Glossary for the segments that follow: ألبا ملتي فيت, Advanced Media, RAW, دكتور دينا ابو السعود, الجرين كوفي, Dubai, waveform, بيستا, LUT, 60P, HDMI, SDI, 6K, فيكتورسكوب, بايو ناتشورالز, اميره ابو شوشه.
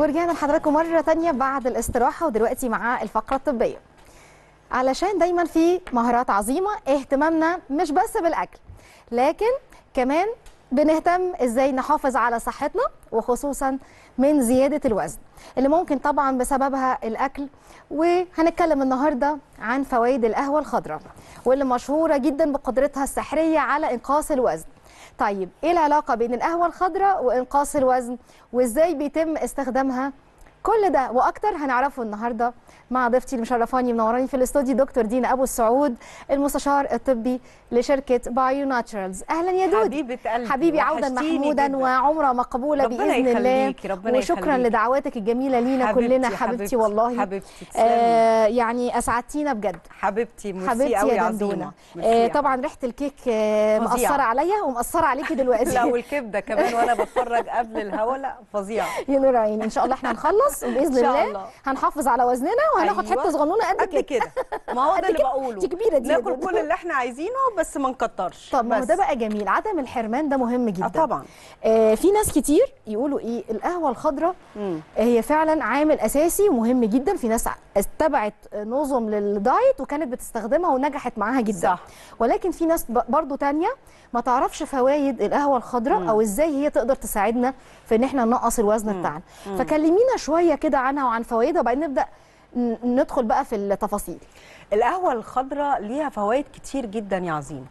ورجعنا لحضراتكم مرة تانية بعد الاستراحة، ودلوقتي مع الفقرة الطبية. علشان دايما في مهارات عظيمة، اهتمامنا مش بس بالأكل لكن كمان بنهتم ازاي نحافظ على صحتنا، وخصوصا من زيادة الوزن اللي ممكن طبعا بسببها الأكل. وهنتكلم النهاردة عن فوائد القهوة الخضراء واللي مشهورة جدا بقدرتها السحرية على إنقاص الوزن. طيب ايه العلاقة بين القهوة الخضراء وإنقاص الوزن، وازاي بيتم استخدامها؟ كل ده واكتر هنعرفه النهارده مع ضيفتي المشرفاني منوراني في الاستوديو دكتور دينا ابو السعود، المستشار الطبي لشركه بايو ناتشورالز. اهلا يا دودي حبيبه قلبي، حبيبي عودا محمودا وعمره مقبوله باذن الله. وشكرا لدعواتك الجميله لينا كلنا حبيبتي والله حبيبتي. يعني اسعدتينا بجد حبيبتي، ميرسي قوي يا دندونه. طبعا ريحه الكيك مأثره عليا ومأثره عليكي دلوقتي لا والكبده كمان وانا بتفرج قبل الهوا، لا فظيعه ينور عيني. ان شاء الله احنا هنخلص باذن الله، هنحافظ على وزننا وهناخد حته صغنونه قد كده. ما هو ده اللي بقوله، دي كبيره دي، ناكل كل اللي احنا عايزينه بس ما نكترش. طب ما ده بقى جميل، عدم الحرمان ده مهم جدا. طبعا في ناس كتير يقولوا ايه القهوه الخضراء هي فعلا عامل اساسي مهم جدا. في ناس اتبعت نظم للدايت وكانت بتستخدمها ونجحت معاها جدا، صح. ولكن في ناس برضو تانية ما تعرفش فوائد القهوه الخضراء او ازاي هي تقدر تساعدنا في ان احنا ننقص الوزن بتاعنا. فكلمينا شويه كده عنها وعن فوائدها، وبعدين نبدأ ندخل بقى في التفاصيل. القهوة الخضراء ليها فوائد كتير جدا يا عظيم.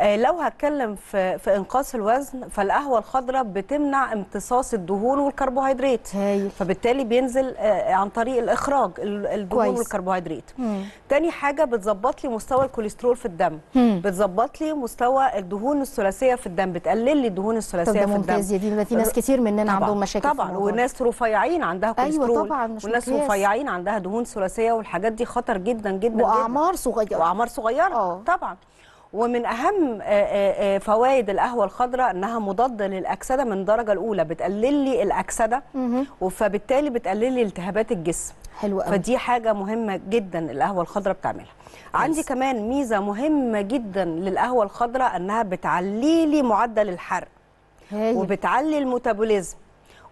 لو هتكلم في إنقاص الوزن، فالقهوة الخضراء بتمنع امتصاص الدهون والكربوهيدرات، فبالتالي بينزل عن طريق الإخراج الدهون والكربوهيدرات. تاني حاجة بتظبط لي مستوى الكوليسترول في الدم، بتظبط لي مستوى الدهون الثلاثية في الدم، بتقلل لي الدهون الثلاثية في الدم. طب ممتاز يا دينا، في ناس كتير مننا عندهم مشاكل طبعا، وناس رفيعين عندها كوليسترول. أيوة طبعا، مش وناس رفيعين عندها دهون ثلاثية، والحاجات دي خطر جدا جدا، أعمار صغيرة وأعمار صغيرة. طبعا. ومن أهم فوائد القهوة الخضراء أنها مضادة للأكسدة من الدرجة الأولى، بتقلل لي الأكسدة فبالتالي بتقلل لي التهابات الجسم. حلو قوي. فدي حاجة مهمة جدا القهوة الخضراء بتعملها. عندي كمان ميزة مهمة جدا للقهوة الخضراء، أنها بتعلي لي معدل الحرق وبتعلي الميتابوليزم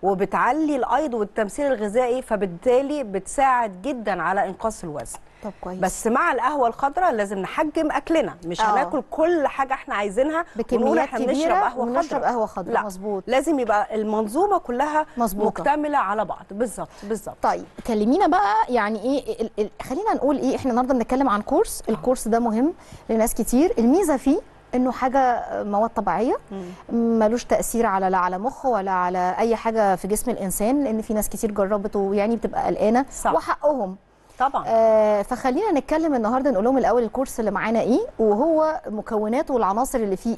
وبتعلي الايض والتمثيل الغذائي، فبالتالي بتساعد جدا على انقاص الوزن. طب كويس. بس مع القهوه الخضراء لازم نحجم اكلنا، مش هناكل كل حاجه احنا عايزينها ونقول احنا بنشرب قهوه خضراء. لا مظبوط، لازم يبقى المنظومه كلها مظبوطة مكتمله على بعض. بالظبط بالظبط. طيب كلمينا بقى يعني ايه خلينا نقول ايه، احنا النهارده بنتكلم عن كورس. الكورس ده مهم لناس كتير، الميزه فيه انه حاجه مواد طبيعيه ملوش تاثير على لا على مخ ولا على اي حاجه في جسم الانسان، لان في ناس كتير جربت ويعني بتبقى قلقانه، وحقهم طبعا. فخلينا نتكلم النهارده، نقول لهم الاول الكورس اللي معانا ايه، وهو مكوناته والعناصر اللي فيه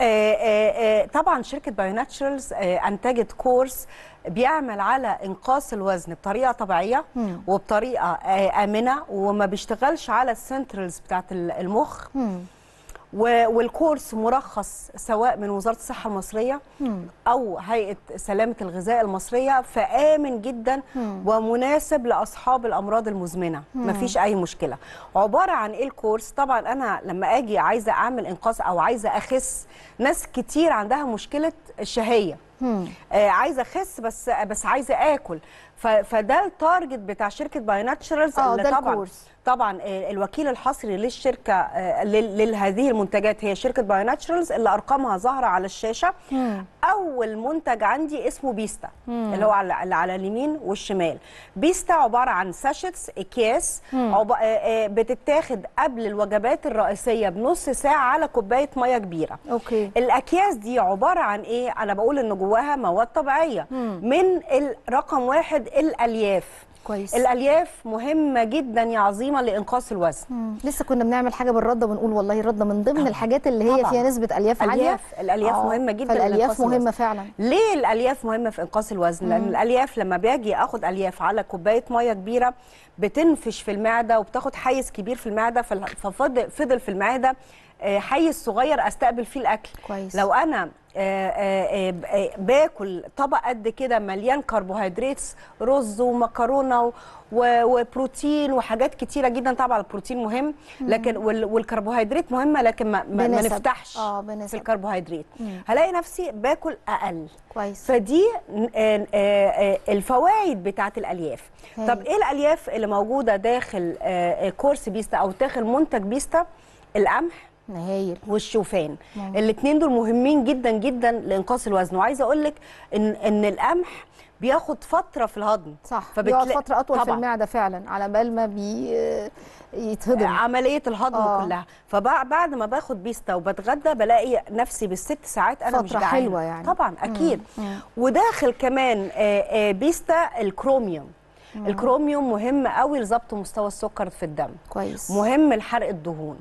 ايه. طبعا شركه بايو ناتشورالز انتجت كورس بيعمل على انقاص الوزن بطريقه طبيعيه وبطريقه امنه، وما بيشتغلش على السنترالز بتاعه المخ. والكورس مرخص سواء من وزارة الصحة المصرية أو هيئة سلامة الغذاء المصرية، فآمن جدا ومناسب لأصحاب الأمراض المزمنة، مفيش أي مشكلة. عبارة عن إيه الكورس؟ طبعا أنا لما أجي عايزة أعمل إنقاص أو عايزة أخس، ناس كتير عندها مشكلة الشهية، عايزه اخس بس عايزه اكل، فده التارجت بتاع شركه بايو ناتشورالز. طبعا الوكيل الحصري للشركه لهذه المنتجات هي شركه بايو ناتشورالز، اللي ارقامها ظاهره على الشاشه. اول منتج عندي اسمه بيستا، اللي هو على اليمين والشمال. بيستا عباره عن ساشيتس، اكياس بتتاخد قبل الوجبات الرئيسيه بنص ساعه على كوبايه ميه كبيره. اوكي. الاكياس دي عباره عن ايه؟ انا بقول ان جواها مواد طبيعيه، من رقم واحد الالياف. كويس. الالياف مهمه جدا يا عظيمه لانقاص الوزن. لسه كنا بنعمل حاجه بالرده ونقول والله الرده من ضمن الحاجات اللي هي طبعا فيها نسبه الياف عاليه. الالياف مهمه جدا. الالياف مهمه فعلا. ليه الالياف مهمه في انقاص الوزن؟ لان الالياف لما باجي اخد الياف على كوبايه ميه كبيره بتنفش في المعده وبتاخد حيز كبير في المعده، ففضل في المعده حيز صغير استقبل فيه الاكل. كويس. لو انا باكل طبق قد كده مليان كربوهيدرات، رز ومكرونه وبروتين وحاجات كتيره جدا. طبعا البروتين مهم، لكن والكربوهيدرات مهمه، لكن ما نفتحش في الكربوهيدرات. هلاقي نفسي باكل اقل. كويس. فدي الفوائد بتاعه الالياف. طب ايه الالياف اللي موجوده داخل كورس بيستا او داخل منتج بيستا؟ القمح والشوفان، الاثنين دول مهمين جدا جدا لانقاص الوزن. وعايزه اقول لك ان القمح بياخد فتره في الهضم، صح، بيقعد فتره اطول طبعا في المعده فعلا على بال ما بيتهضم، عمليه الهضم كلها. فبعد ما باخد بيستا وبتغدى بلاقي نفسي بال6 ساعات انا مش جعانه، فتره حلوه يعني طبعا اكيد. وداخل كمان بيستا الكروميوم. الكروميوم مهم قوي لضبط مستوى السكر في الدم. كويس. مهم لحرق الدهون.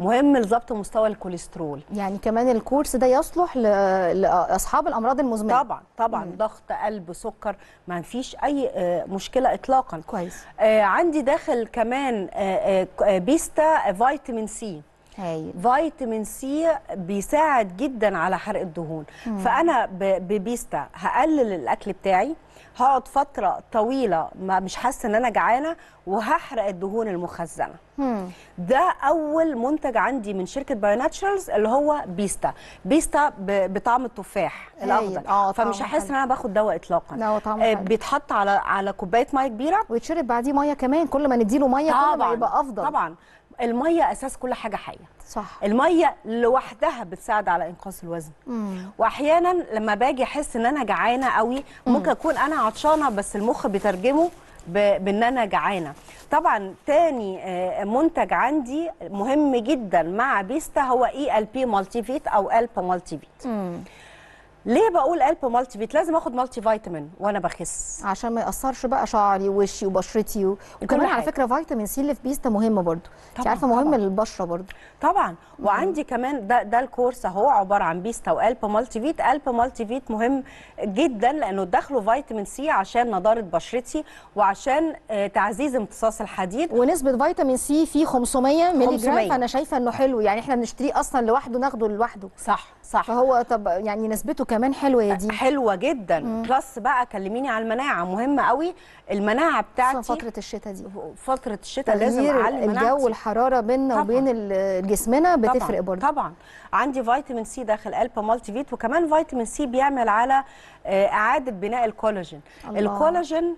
مهم لضبط مستوى الكوليسترول. يعني كمان الكورس ده يصلح لاصحاب الامراض المزمنه. طبعا طبعا. ضغط قلب، سكر، ما فيش اي مشكله اطلاقا. كويس. عندي داخل كمان بيستا فيتامين سي. فيتامين سي بيساعد جدا على حرق الدهون. فانا ببيستا هقلل الاكل بتاعي، هقعد فتره طويله ما مش حاسه ان انا جعانه، وهحرق الدهون المخزنه. ده اول منتج عندي من شركه بايو ناتشورالز اللي هو بيستا. بيستا بطعم التفاح الاخضر. فمش هحس ان انا باخد دواء اطلاقا. بيتحط على كوبايه ميه كبيره ويتشرب بعديه ميه كمان. كل ما نديله ميه كل ما يبقى افضل. طبعا الميه اساس كل حاجه حيه. صح. الميه لوحدها بتساعد على انقاص الوزن. واحيانا لما باجي احس ان انا جعانه قوي، ممكن اكون انا عطشانه بس المخ بيترجمه بان انا جعانه. طبعا تاني منتج عندي مهم جدا مع بيستا هو ألبا ملتي فيت او ألبا ملتي فيت. ليه بقول ألبا ملتي فيت؟ لازم اخد ملتي فيتامين وانا بخس عشان ما ياثرش بقى شعري ووشي وبشرتي وكمان على فكره فيتامين سي اللي في بيستا مهم برضو. انت عارفه مهم للبشره برضو طبعا. وعندي كمان ده الكورس اهو عباره عن بيستا وألبا ملتي فيت. ألبا ملتي فيت مهم جدا لانه داخله فيتامين سي عشان نضاره بشرتي وعشان تعزيز امتصاص الحديد. ونسبه فيتامين سي فيه 500 مللي جرام، فانا شايفه انه حلو. يعني احنا بنشتريه اصلا لوحده، ناخده لوحده. صح صح. فهو طب يعني نسبته كمان حلوه. يا دي حلوه جدا. بلس بقى كلميني على المناعه، مهمه قوي المناعه بتاعتي فتره الشتاء دي. فتره الشتاء لازم اعلي مناعتي. الجو والحراره بيننا وبين جسمنا بتفرق برضه. طبعا عندي فيتامين سي داخل ألبا ملتي فيت. وكمان فيتامين سي بيعمل على اعاده بناء الكولاجين. الكولاجين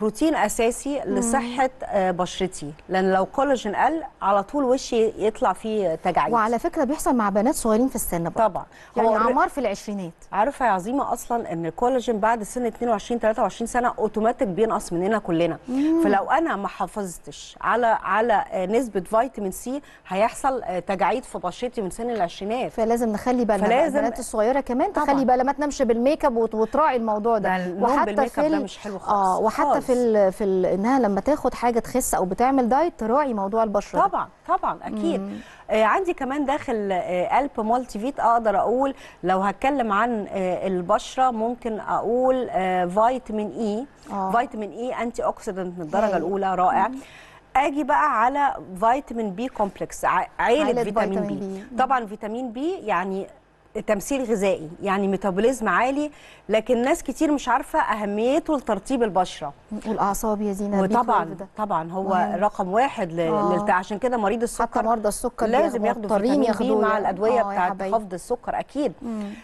بروتين اساسي لصحه بشرتي، لان لو كولاجين قل على طول وشي يطلع فيه تجاعيد. وعلى فكره بيحصل مع بنات صغيرين في السن برضه. طبعا يعني اعمار في العشرينات. عارفه يا عظيمه اصلا ان الكولاجين بعد سن 22 23 سنه اوتوماتيك بينقص مننا كلنا. فلو انا ما حافظتش على نسبه فيتامين سي هيحصل تجاعيد في بشرتي من سن العشرينات. فلازم نخلي بالنا. البنات الصغيره كمان تخلي بالها ما تنامش بالميك اب وتراعي الموضوع ده. وحتى في ده مش حلو خالص. وحتى في انها لما تاخد حاجه تخس او بتعمل دايت تراعي موضوع البشره. طبعا طبعا اكيد. عندي كمان داخل ألبا ملتي فيت اقدر اقول لو هتكلم عن البشره ممكن اقول فيتامين اي. فيتامين اي انتي اوكسيدنت من الدرجه الاولى، رائع. اجي بقى على فيتامين بي كومبلكس، عيله فيتامين بي. طبعا فيتامين بي يعني تمثيل غذائي، يعني ميتابوليزم عالي، لكن ناس كتير مش عارفه اهميته لترطيب البشره والاعصاب يا زينه. وطبعا طبعا هو رقم 1 عشان كده مريض السكر حتى مرضى السكر لازم ياخدوا فيتامين بي مع الادويه بتاعه خفض السكر اكيد.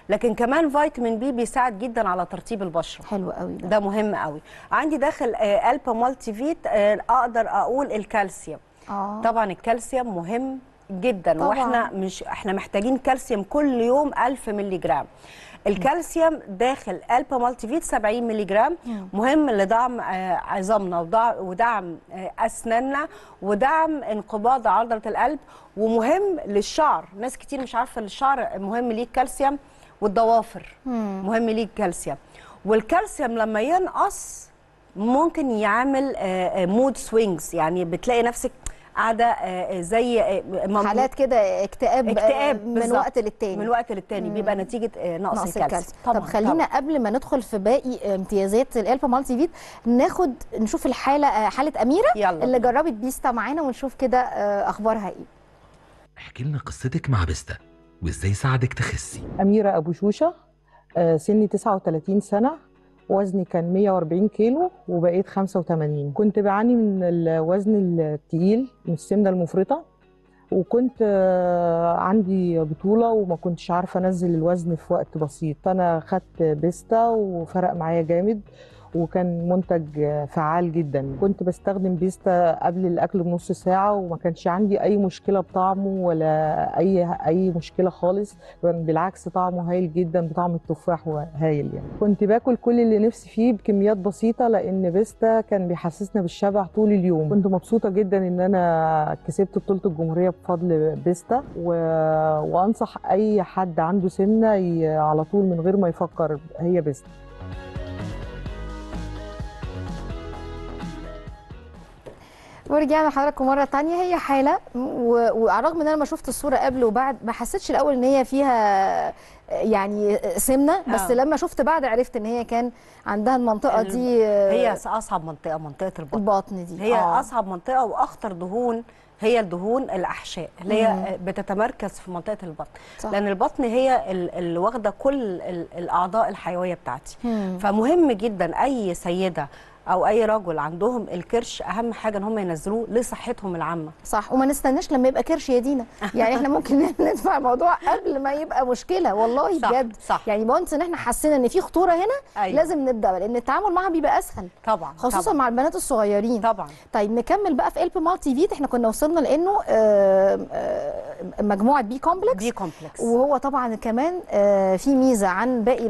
لكن كمان فيتامين بي بيساعد جدا على ترطيب البشره. حلو قوي. ده مهم قوي. عندي داخل ألبا ملتي فيت اقدر اقول الكالسيوم. طبعا الكالسيوم مهم جدا طبعا. واحنا مش احنا محتاجين كالسيوم كل يوم 1000 مللي جرام. الكالسيوم داخل ألبا ملتي فيت 70 مللي جرام. مهم لدعم عظامنا ودعم اسناننا ودعم انقباض عضله القلب، ومهم للشعر. ناس كتير مش عارفه الشعر مهم ليه الكالسيوم، والضوافر مهم ليه الكالسيوم. والكالسيوم لما ينقص ممكن يعمل مود سوينجز، يعني بتلاقي نفسك قاعده زي حالات كده اكتئاب من وقت للتاني. بيبقى نتيجه نقص الكالسيوم. طب خلينا قبل ما ندخل في باقي امتيازات الألبا ملتي فيت نشوف حاله اميره. يلا. اللي جربت بيستا معانا ونشوف كده اخبارها ايه. احكي لنا قصتك مع بيستا. وإزاي ساعدك تخسي؟ اميره ابو شوشه، سني 39 سنه، وزني كان 140 كيلو وبقيت 85. كنت بعاني من الوزن الثقيل، من السمنه المفرطه، وكنت عندي بطوله وما كنتش عارفه انزل الوزن في وقت بسيط. فانا خدت بيستا وفرق معايا جامد، وكان منتج فعال جدا. كنت بستخدم بيستا قبل الاكل بنص ساعه وما كانش عندي اي مشكله بطعمه ولا اي مشكله خالص، بالعكس طعمه هايل جدا، بطعم التفاح هايل يعني. كنت باكل كل اللي نفسي فيه بكميات بسيطه، لان بيستا كان بيحسسنا بالشبع طول اليوم. كنت مبسوطه جدا ان انا كسبت بطوله الجمهوريه بفضل بيستا، وانصح اي حد عنده سمنه على طول من غير ما يفكر، هي بيستا. ورجعنا لحضراتكم مره ثانيه. هي حاله، وعلى الرغم ان انا ما شفت الصوره قبل وبعد ما حسيتش الاول ان هي فيها يعني سمنه، بس لما شفت بعد عرفت ان هي كان عندها المنطقه دي، هي اصعب منطقه، منطقه البطن دي هي اصعب منطقه، واخطر دهون هي الدهون الاحشاء اللي هي بتتمركز في منطقه البطن، صح. لان البطن هي اللي واخده كل الاعضاء الحيويه بتاعتي. فمهم جدا اي سيده أو أي رجل عندهم الكرش، أهم حاجة إن هم ينزلوه لصحتهم العامة، صح. وما نستناش لما يبقى كرش يا دينا، يعني إحنا ممكن ندفع الموضوع قبل ما يبقى مشكلة، والله بجد، صح. يعني وانس إن إحنا حسينا إن في خطورة هنا، أيوة. لازم نبدأ، لأن التعامل معها بيبقى أسهل، طبعا خصوصا مع البنات الصغيرين، طبعا. طيب نكمل بقى في ألبا ملتي فيت، إحنا كنا وصلنا لأنه مجموعة بي كومبلكس، وهو طبعا كمان في ميزة عن باقي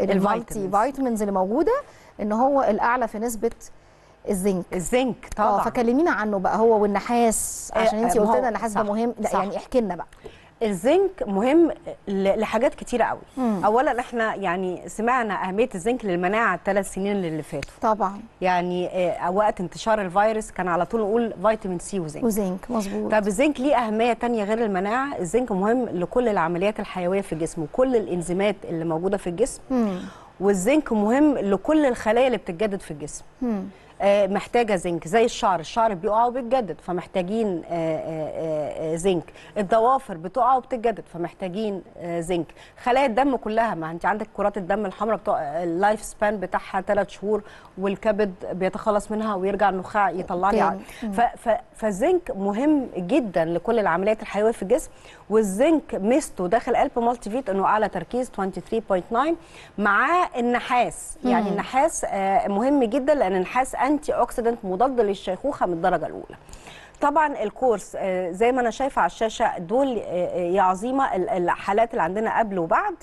المالتي فيتامينز اللي موجودة، ان هو الاعلى في نسبه الزنك طبعا. فكلمينا عنه بقى، هو والنحاس، عشان انت قلت لنا النحاس ده مهم، لا يعني احكي لنا بقى. الزنك مهم لحاجات كتيره قوي. اولا احنا يعني سمعنا اهميه الزنك للمناعه الثلاث سنين اللي فاتوا، طبعا يعني وقت انتشار الفيروس كان على طول نقول فيتامين سي وزنك مظبوط. طب الزنك ليه اهميه ثانيه غير المناعه؟ الزنك مهم لكل العمليات الحيويه في الجسم وكل الانزيمات اللي موجوده في الجسم. والزنك مهم لكل الخلايا اللي بتتجدد في الجسم. محتاجه زنك، زي الشعر بيقع وبيتجدد، فمحتاجين زنك. الضوافر بتقع وبتتجدد، فمحتاجين زنك. خلايا الدم كلها، ما انت عندك كرات الدم الحمراء اللايف سبان بتاعها 3 شهور، والكبد بيتخلص منها ويرجع النخاع يطلع لي. فالزنك مهم جدا لكل العمليات الحيويه في الجسم. والزنك ميزته داخل ألبا ملتي فيت انه اعلى تركيز 23.9 مع النحاس. يعني النحاس مهم جدا، لان النحاس انتي اوكسيدنت مضاد للشيخوخه من الدرجه الاولى. طبعا الكورس زي ما انا شايفه على الشاشه، دول يا عظيمه الحالات اللي عندنا قبل وبعد.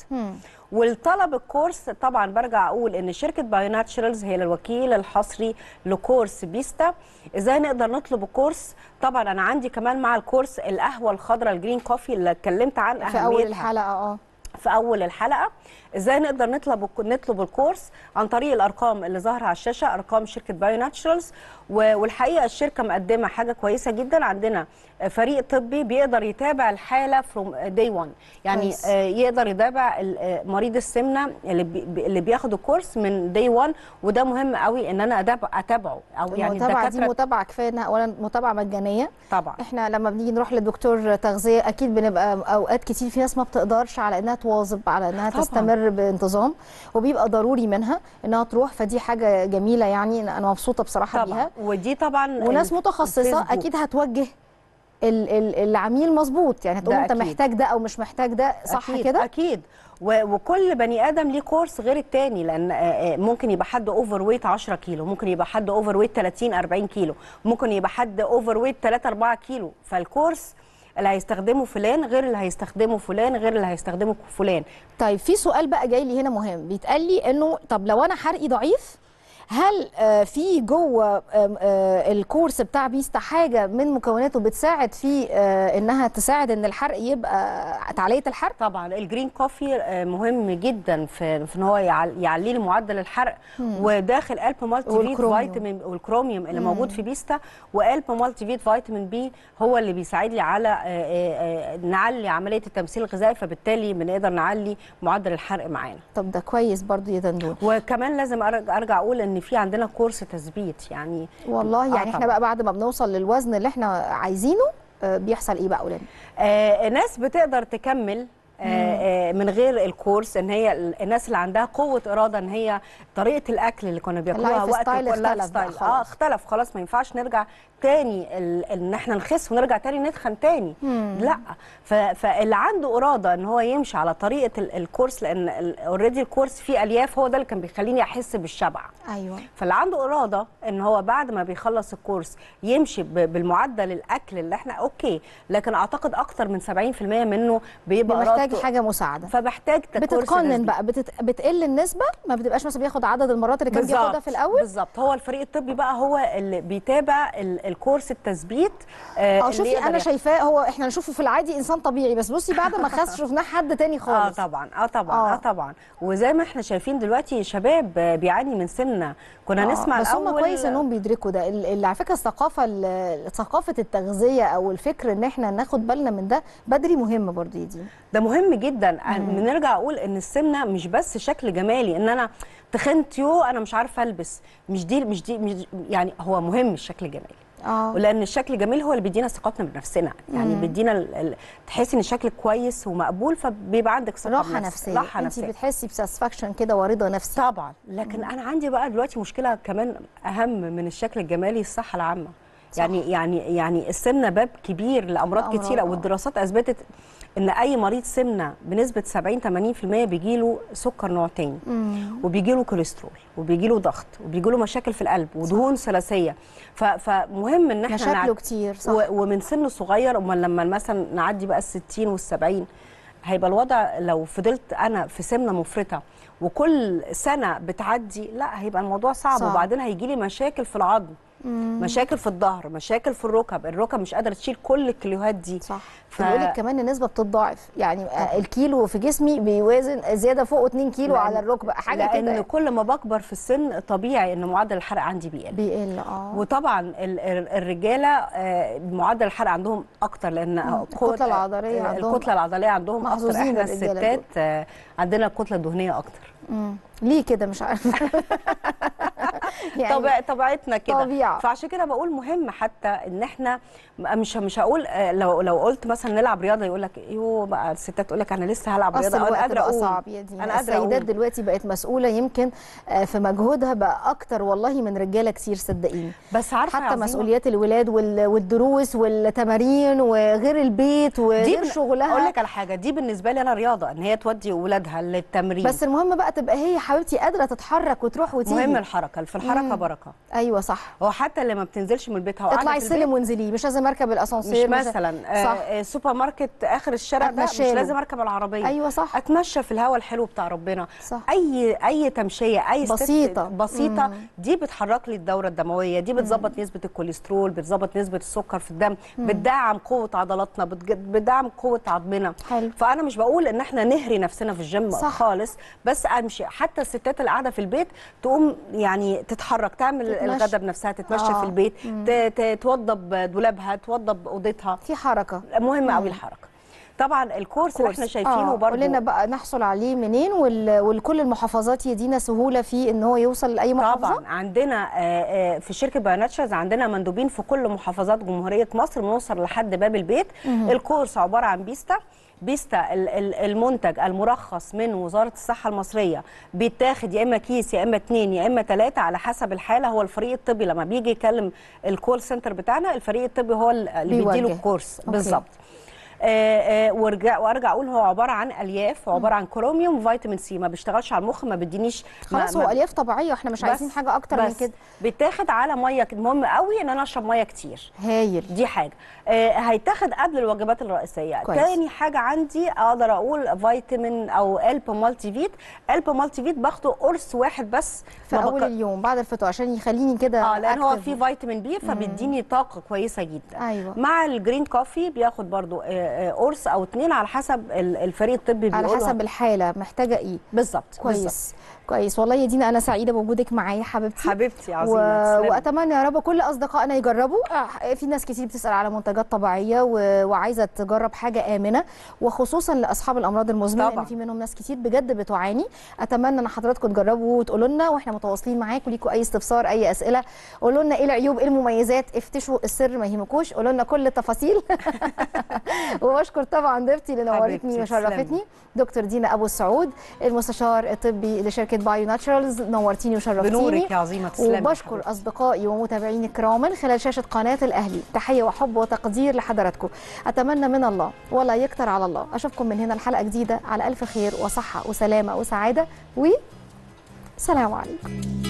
والطلب الكورس طبعا برجع اقول ان شركه بايو ناتشورالز هي الوكيل الحصري لكورس بيستا. ازاي نقدر نطلب الكورس؟ طبعا انا عندي كمان مع الكورس القهوه الخضراء الجرين كوفي اللي اتكلمت عن اهميتها في أول الحلقة. إزاي نقدر نطلب الكورس؟ عن طريق الأرقام اللي ظاهرة على الشاشة، أرقام شركة بايو ناتشورالز. والحقيقة الشركة مقدمة حاجة كويسة جدا، عندنا فريق طبي بيقدر يتابع الحالة from day one، يعني يقدر يتابع مريض السمنة اللي بياخد الكورس من day one، وده مهم قوي إن أنا أتابعه. أو يعني المتابعة دي متابعة كفاية، إنها أولا متابعة مجانية طبعا. إحنا لما بنيجي نروح للدكتور تغذية أكيد بنبقى أوقات كتير في ناس ما بتقدرش على إنها واظب على انها طبعا تستمر بانتظام، وبيبقى ضروري منها انها تروح. فدي حاجه جميله، يعني انا مبسوطه بصراحه طبعا بيها. ودي طبعا وناس متخصصه اكيد هتوجه العميل، مظبوط، يعني تقول انت محتاج ده او مش محتاج ده، صح كده؟ اكيد. وكل بني ادم ليه كورس غير التاني، لان ممكن يبقى حد اوفر ويت 10 كيلو، ممكن يبقى حد اوفر ويت 30 40 كيلو، ممكن يبقى حد اوفر ويت 3 4 كيلو. فالكورس اللي هيستخدمه فلان غير اللي هيستخدمه فلان غير اللي هيستخدمه فلان. طيب في سؤال بقى جاي لي هنا مهم، بيتقال لي انه طب لو انا حرقي ضعيف، هل في جوه الكورس بتاع بيستا حاجه من مكوناته بتساعد في انها تساعد ان الحرق يبقى تعليه الحرق؟ طبعا الجرين كوفي مهم جدا في ان هو يعلي لي معدل الحرق. وداخل ألبا ملتي فيت فيتامين والكروميوم اللي موجود في بيستا، وألبا ملتي فيت فيتامين بي هو اللي بيساعد لي على نعلي عمليه التمثيل الغذائي، فبالتالي بنقدر نعلي معدل الحرق معانا. طب ده كويس برضو يا دندور. وكمان لازم ارجع اقول ان في عندنا كورس تثبيت، يعني والله يعني احنا بقى بعد ما بنوصل للوزن اللي احنا عايزينه بيحصل ايه بقى اولاد؟ ناس بتقدر تكمل من غير الكورس، ان هي الناس اللي عندها قوه اراده، ان هي طريقه الاكل اللي كنا بياكلوها وقت اختلف اختلف خلاص، ما ينفعش نرجع تاني ان احنا نخس ونرجع تاني نتخن تاني، لا. فاللي عنده اراده ان هو يمشي على طريقه الكورس، لان اوريدي الكورس فيه الياف، هو ده اللي كان بيخليني احس بالشبع. ايوه، فاللي عنده اراده ان هو بعد ما بيخلص الكورس يمشي بالمعدل الاكل اللي احنا اوكي، لكن اعتقد اكتر من 70% منه بيبقى محتاج حاجه مساعده، فمحتاج بتتقنن بقى، بتقل النسبه، ما بتبقاش مثلا بياخد عدد المرات اللي كان بياخدها في الاول. بالظبط، هو الفريق الطبي بقى هو اللي بيتابع الكورس التثبيت. شوفي انا شايفاه، هو احنا نشوفه في العادي انسان طبيعي، بس بصي بعد ما خس شفناه حد تاني خالص. طبعا. وزي ما احنا شايفين دلوقتي شباب بيعاني من سمنه، كنا نسمع بس الاول، بس هم كويس انهم بيدركوا ده. اللي على فكره ثقافه التغذيه او الفكر ان احنا ناخد بالنا من ده بدري مهم برضه، ده مهم جدا. بنرجع اقول ان السمنه مش بس شكل جمالي، ان انا تخنت انا مش عارفه البس، مش دي يعني هو مهم الشكل الجمالي. ولأن الشكل الجميل هو اللي بيدينا ثقتنا بنفسنا، يعني بيدينا تحسي ان شكلك كويس ومقبول، فبيبقى عندك ثقه نفسيه، راحه نفسيه، انت بتحسي بساتسفاكشن كده ورضا نفسي. طبعا، لكن انا عندي بقى دلوقتي مشكله كمان اهم من الشكل الجمالي، الصحه العامه. يعني السمنه باب كبير لامراض كتيره، والدراسات اثبتت ان اي مريض سمنه بنسبه 70-80% بيجيله سكر نوع تاني، وبيجيله كوليسترول، وبيجيله ضغط، وبيجيله مشاكل في القلب، ودهون ثلاثيه. فمهم ان احنا مشاكله كتير، صح. ومن سن صغير. امال لما مثلا نعدي بقى ال60 وال70 هيبقى الوضع، لو فضلت انا في سمنه مفرطه وكل سنه بتعدي، لا هيبقى الموضوع صعب. وبعدين هيجيلي مشاكل في العظم، مشاكل في الظهر، مشاكل في الركب مش قادره تشيل كل الكيلوهات دي. صح. بيقول لك كمان النسبه بتتضاعف، يعني الكيلو في جسمي بيوازن زياده فوق 2 كيلو على الركبه، حاجه كده. لان كل ما بكبر في السن طبيعي ان معدل الحرق عندي بيقل. وطبعا الرجاله معدل الحرق عندهم اكتر، لان الكتله العضليه عندهم اكتر. احنا الستات عندنا الكتله الدهنيه اكتر. ليه كده؟ مش عارفه. يعني طبيعتنا كده. فعشان كده بقول مهم حتى ان احنا مش هقول، لو قلت مثلا نلعب رياضه يقول لك ايوه بقى، الستات تقول لك انا لسه هلعب رياضه، انا قادره اقول صعب. انا السيدات دلوقتي بقت مسؤوله، يمكن في مجهودها بقى اكتر والله من رجاله كتير، صدقيني. بس عارفه حتى مسؤوليات الولاد والدروس والتمارين وغير البيت وغير شغلها. اقول لك على حاجه، دي بالنسبه لي انا رياضه، ان هي تودي اولادها للتمرين، بس المهم بقى تبقى هي حبيبتي قادره تتحرك وتروح وتيجي. مهم الحركه، في الحركه بركه. ايوه صح. وحتى اللي ما بتنزلش من بيتها، اطلعي السلم وانزليه، مش لازم اركب الاسانسير، مش مثلا سوبر ماركت اخر الشارع ده، مش لازم اركب العربيه. ايوه صح. اتمشى في الهواء الحلو بتاع ربنا، صح. اي تمشيه، اي بسيطه دي بتحرك لي الدوره الدمويه، دي بتظبط نسبه الكوليسترول، بتظبط نسبه السكر في الدم، بتدعم قوه عضلاتنا، بتدعم قوه عظمنا. فانا مش بقول ان احنا نهري نفسنا في الجيم خالص، بس امشي. حتى الستات اللي قاعده في البيت تقوم يعني تتحرك، تعمل الغدا بنفسها، تتمشى في البيت، توضب دولابها، توضب اوضتها، في حركه. مهمه قوي الحركه. طبعا الكورس اللي احنا شايفينه برضه قولنا بقى نحصل عليه منين، ولكل المحافظات يدينا سهوله فيه ان هو يوصل لاي محافظه. طبعا عندنا في شركه بايو ناتشورالز عندنا مندوبين في كل محافظات جمهوريه مصر، بنوصل لحد باب البيت. الكورس عباره عن بيستا المنتج المرخص من وزارة الصحة المصرية، بيتاخد يا إما كيس يا إما 2 يا إما 3 على حسب الحالة. هو الفريق الطبي لما بيجي يكلم الكول سنتر بتاعنا، الفريق الطبي هو اللي بيديله الكورس بالظبط. وارجع اقول هو عباره عن الياف، وعباره عن كروميوم وفيتامين سي، ما بيشتغلش على المخ، ما بيدينيش خلاص. هو الياف طبيعيه، احنا مش عايزين حاجه اكتر من كده. بيتاخد على ميه، مهم قوي ان انا اشرب ميه كتير. هايل، دي حاجه. هيتاخد قبل الوجبات الرئيسيه. تاني حاجه عندي اقدر اقول فيتامين او ألبا ملتي فيت باخده قرص واحد بس في اول اليوم بعد الفطور، عشان يخليني كده لان هو فيه فيتامين بي، فبيديني طاقه كويسه جدا. أيوة. مع الجرين كوفي بياخد برضو قرص او 2 على حسب الفريق الطبي، على حسب الحاله محتاجه ايه. بالظبط. كويس. كويس والله يا دينا، انا سعيده بوجودك معايا حبيبتي. حبيبتي عظيمه، واتمنى يا رب كل اصدقائنا يجربوا. في ناس كتير بتسال على منتجات طبيعيه وعايزه تجرب حاجه امنه، وخصوصا لاصحاب الامراض المزمنه طبعا، لان في منهم ناس كتير بجد بتعاني. اتمنى ان حضراتكم تجربوا وتقولوا لنا، واحنا متواصلين معاكم. ليكم اي استفسار، اي اسئله، قولوا لنا ايه العيوب، ايه المميزات، افتشوا السر ما يهمكوش، قولوا لنا كل التفاصيل. وبشكر طبعا ضيفتي اللي نورتني وشرفتني دكتور دينا ابو السعود، المستشار الطبي لشركه بايو ناتشورالز. نورتيني وشرفتيني، بنورك يا عظيمه. تسلمي. وبشكر اصدقائي ومتابعيني كراما خلال شاشه قناه الاهلي، تحيه وحب وتقدير لحضراتكم. اتمنى من الله ولا يكتر على الله اشوفكم من هنا الحلقه جديده على الف خير وصحه وسلامه وسعاده، وسلام عليكم.